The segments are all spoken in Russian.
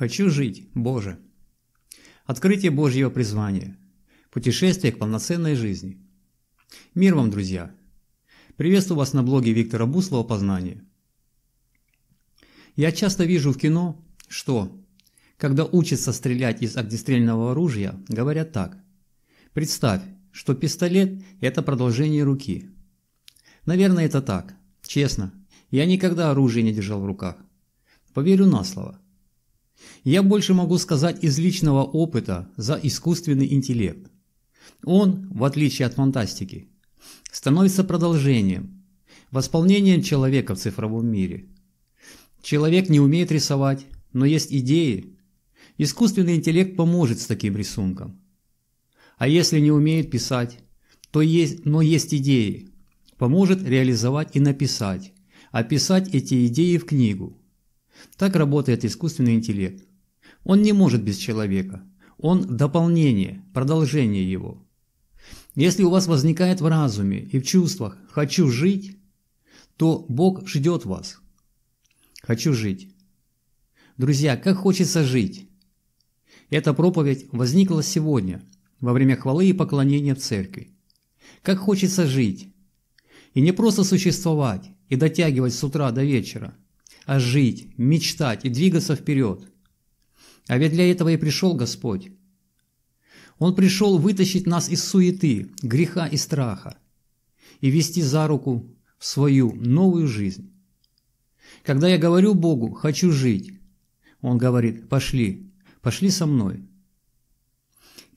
«Хочу жить, Боже». Открытие Божьего призвания. Путешествие к полноценной жизни. Мир вам, друзья! Приветствую вас на блоге Виктора Буслова «Познание». Я часто вижу в кино, что, когда учатся стрелять из огнестрельного оружия, говорят так. Представь, что пистолет – это продолжение руки. Наверное, это так. Честно, я никогда оружие не держал в руках. Поверю на слово. Я больше могу сказать из личного опыта за искусственный интеллект. Он, в отличие от фантастики, становится продолжением, восполнением человека в цифровом мире. Человек не умеет рисовать, но есть идеи. Искусственный интеллект поможет с таким рисунком. А если не умеет писать, но есть идеи, поможет реализовать и написать, а писать эти идеи в книгу. Так работает искусственный интеллект. Он не может без человека. Он дополнение, продолжение его. Если у вас возникает в разуме и в чувствах «хочу жить», то Бог ждет вас. «Хочу жить». Друзья, как хочется жить! Эта проповедь возникла сегодня, во время хвалы и поклонения в церкви. Как хочется жить! И не просто существовать и дотягивать с утра до вечера, а жить, мечтать и двигаться вперед. А ведь для этого и пришел Господь. Он пришел вытащить нас из суеты, греха и страха и вести за руку в свою новую жизнь. Когда я говорю Богу «хочу жить», Он говорит «пошли, пошли со мной».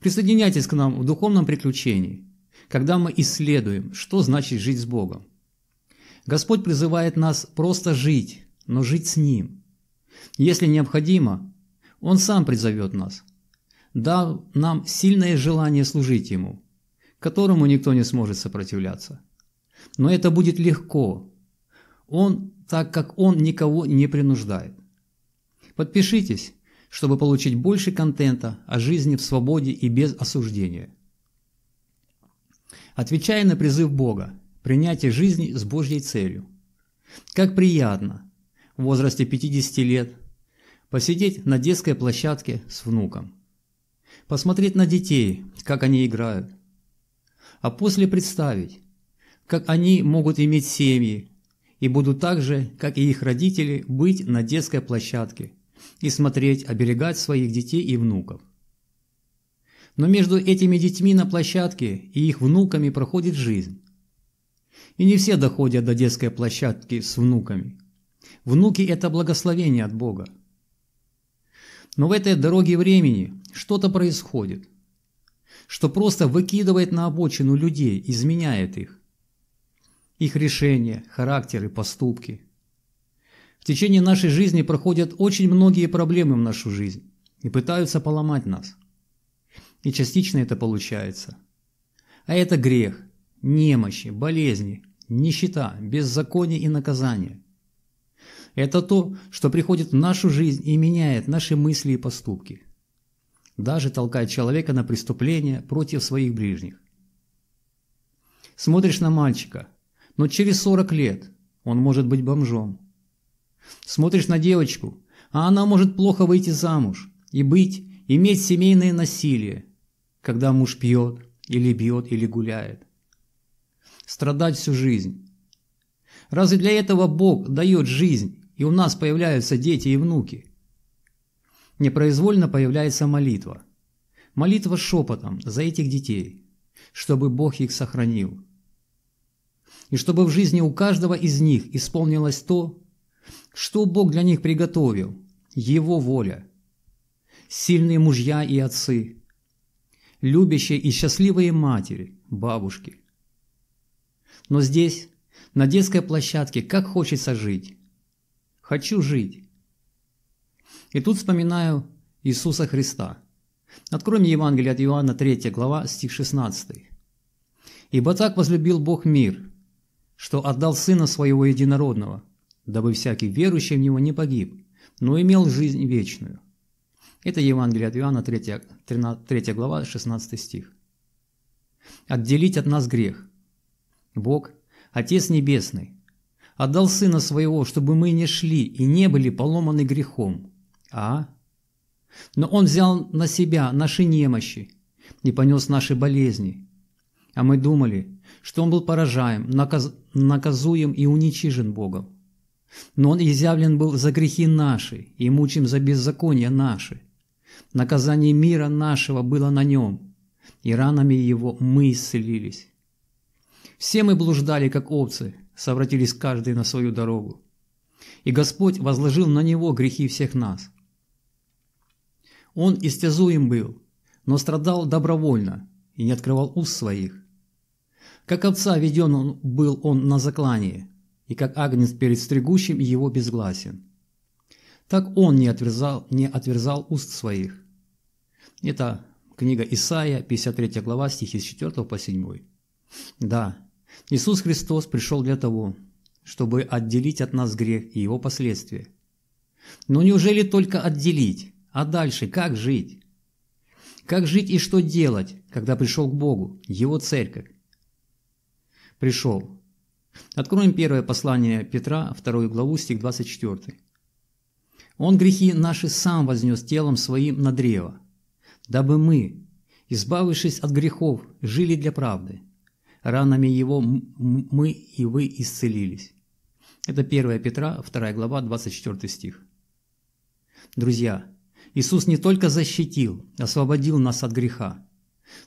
Присоединяйтесь к нам в духовном приключении, когда мы исследуем, что значит жить с Богом. Господь призывает нас просто жить, но жить с Ним. Если необходимо, Он сам призовет нас, дав нам сильное желание служить Ему, которому никто не сможет сопротивляться. Но это будет легко, так как Он никого не принуждает. Подпишитесь, чтобы получить больше контента о жизни в свободе и без осуждения. Отвечая на призыв Бога, принятие жизни с Божьей целью. Как приятно! В возрасте 50 лет, посидеть на детской площадке с внуком, посмотреть на детей, как они играют, а после представить, как они могут иметь семьи и будут так же, как и их родители, быть на детской площадке и смотреть, оберегать своих детей и внуков. Но между этими детьми на площадке и их внуками проходит жизнь. И не все доходят до детской площадки с внуками. Внуки – это благословение от Бога. Но в этой дороге времени что-то происходит, что просто выкидывает на обочину людей, изменяет их. Их решения, характеры, поступки. В течение нашей жизни проходят очень многие проблемы в нашу жизнь и пытаются поломать нас. И частично это получается. А это грех, немощи, болезни, нищета, беззаконие и наказание. Это то, что приходит в нашу жизнь и меняет наши мысли и поступки, даже толкает человека на преступления против своих ближних. Смотришь на мальчика, но через 40 лет он может быть бомжом. Смотришь на девочку, а она может плохо выйти замуж и иметь семейное насилие, когда муж пьет, или гуляет. Страдать всю жизнь. Разве для этого Бог дает жизнь, и у нас появляются дети и внуки? Непроизвольно появляется молитва. Молитва шепотом за этих детей, чтобы Бог их сохранил. И чтобы в жизни у каждого из них исполнилось то, что Бог для них приготовил, Его воля. Сильные мужья и отцы, любящие и счастливые матери, бабушки. Но здесь, на детской площадке, как хочется жить. Хочу жить. И тут вспоминаю Иисуса Христа. Открой мне Евангелие от Иоанна 3 глава, стих 16. «Ибо так возлюбил Бог мир, что отдал Сына Своего Единородного, дабы всякий верующий в Него не погиб, но имел жизнь вечную». Это Евангелие от Иоанна 3 глава, 16 стих. «Отделить от нас грех. Бог, Отец Небесный, отдал Сына Своего, чтобы мы не шли и не были поломаны грехом, а Но Он взял на Себя наши немощи и понес наши болезни. А мы думали, что Он был поражаем, наказуем и уничижен Богом. Но Он изъявлен был за грехи наши и мучим за беззакония наши. Наказание мира нашего было на Нем, и ранами Его мы исцелились. Все мы блуждали, как овцы, совратились каждый на свою дорогу, и Господь возложил на Него грехи всех нас. Он истязуем был, но страдал добровольно и не открывал уст своих. Как овца веден он был на заклание, и как агнец перед стригущим его безгласен. Так он не отверзал уст своих. Это книга Исаия, 53 глава, стихи с 4 по 7. Да, Иисус Христос пришел для того, чтобы отделить от нас грех и его последствия. Но неужели только отделить? А дальше как жить? Как жить и что делать, когда пришел к Богу, Его Церковь? Пришел. Откроем первое послание Петра, 2 главу, стих 24. «Он грехи наши сам вознес телом своим на древо, дабы мы, избавившись от грехов, жили для правды. Ранами Его мы и вы исцелились». Это 1 Петра, 2 глава, 24 стих. Друзья, Иисус не только защитил, освободил нас от греха,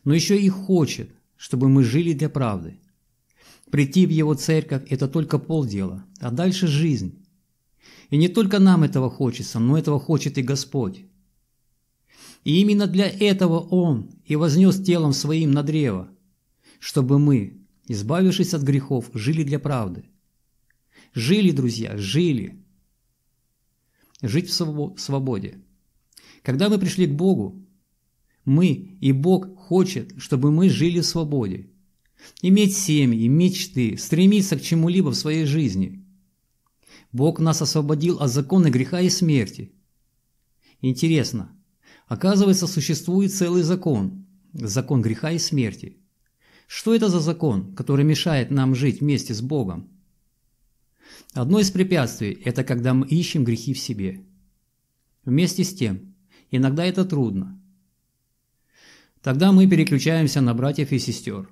но еще и хочет, чтобы мы жили для правды. Прийти в Его Церковь – это только полдела, а дальше жизнь. И не только нам этого хочется, но этого хочет и Господь. И именно для этого Он и вознес телом Своим на древо, чтобы мы, избавившись от грехов, жили для правды. Жили, друзья, жили. Жить в свободе. Когда мы пришли к Богу, мы и Бог хочет, чтобы мы жили в свободе. Иметь семьи, мечты, стремиться к чему-либо в своей жизни. Бог нас освободил от закона греха и смерти. Интересно, оказывается, существует целый закон, закон греха и смерти. Что это за закон, который мешает нам жить вместе с Богом? Одно из препятствий – это когда мы ищем грехи в себе. Вместе с тем, иногда это трудно. Тогда мы переключаемся на братьев и сестер,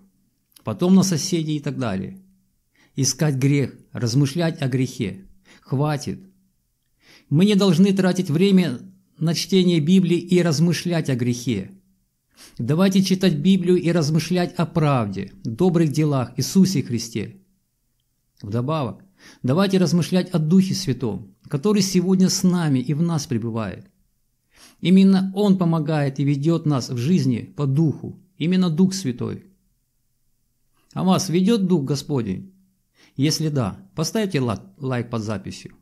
потом на соседей и так далее. Искать грех, размышлять о грехе. Хватит. Мы не должны тратить время на чтение Библии и размышлять о грехе. Давайте читать Библию и размышлять о правде, добрых делах, Иисусе Христе. Вдобавок, давайте размышлять о Духе Святом, который сегодня с нами и в нас пребывает. Именно Он помогает и ведет нас в жизни по Духу, именно Дух Святой. А вас ведет Дух Господень? Если да, поставьте лайк под записью.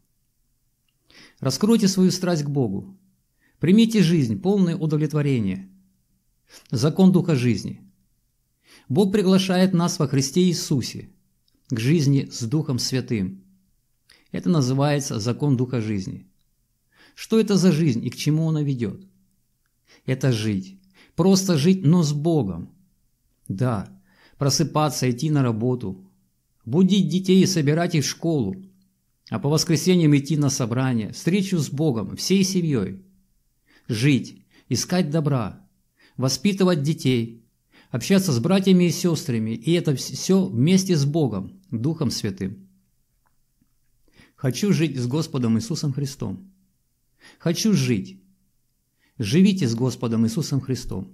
Раскройте свою страсть к Богу. Примите жизнь, полное удовлетворение. Закон Духа жизни. Бог приглашает нас во Христе Иисусе к жизни с Духом Святым. Это называется закон Духа жизни. Что это за жизнь и к чему она ведет? Это жить. Просто жить, но с Богом. Да, просыпаться, идти на работу, будить детей и собирать их в школу, а по воскресеньям идти на собрание, встречу с Богом, всей семьей. Жить, искать добра, воспитывать детей, общаться с братьями и сестрами, и это все вместе с Богом, Духом Святым. Хочу жить с Господом Иисусом Христом. Хочу жить. Живите с Господом Иисусом Христом.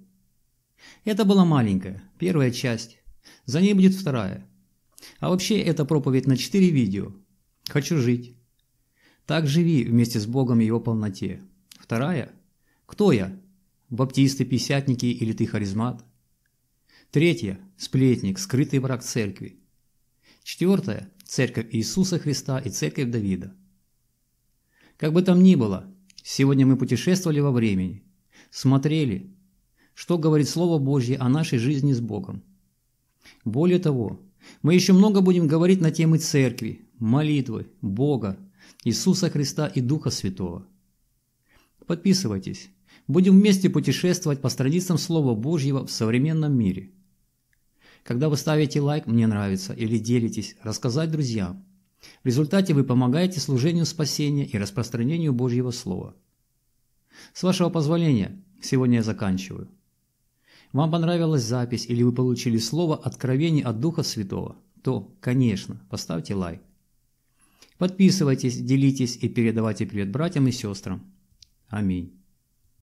Это была маленькая, первая часть. За ней будет вторая. А вообще, это проповедь на 4 видео. Хочу жить. Так живи вместе с Богом в Его полноте. Вторая. Кто я? Баптисты, пятидесятники или ты харизмат? Третья. Сплетник, скрытый враг церкви. Четвертая. Церковь Иисуса Христа и Церковь Давида. Как бы там ни было, сегодня мы путешествовали во времени, смотрели, что говорит Слово Божье о нашей жизни с Богом. Более того, мы еще много будем говорить на темы церкви, молитвы, Бога, Иисуса Христа и Духа Святого. Подписывайтесь. Будем вместе путешествовать по страницам Слова Божьего в современном мире. Когда вы ставите лайк «Мне нравится» или делитесь, рассказать друзьям. В результате вы помогаете служению спасения и распространению Божьего Слова. С вашего позволения, сегодня я заканчиваю. Вам понравилась запись или вы получили слово «Откровение от Духа Святого», то, конечно, поставьте лайк. Подписывайтесь, делитесь и передавайте привет братьям и сестрам. Аминь.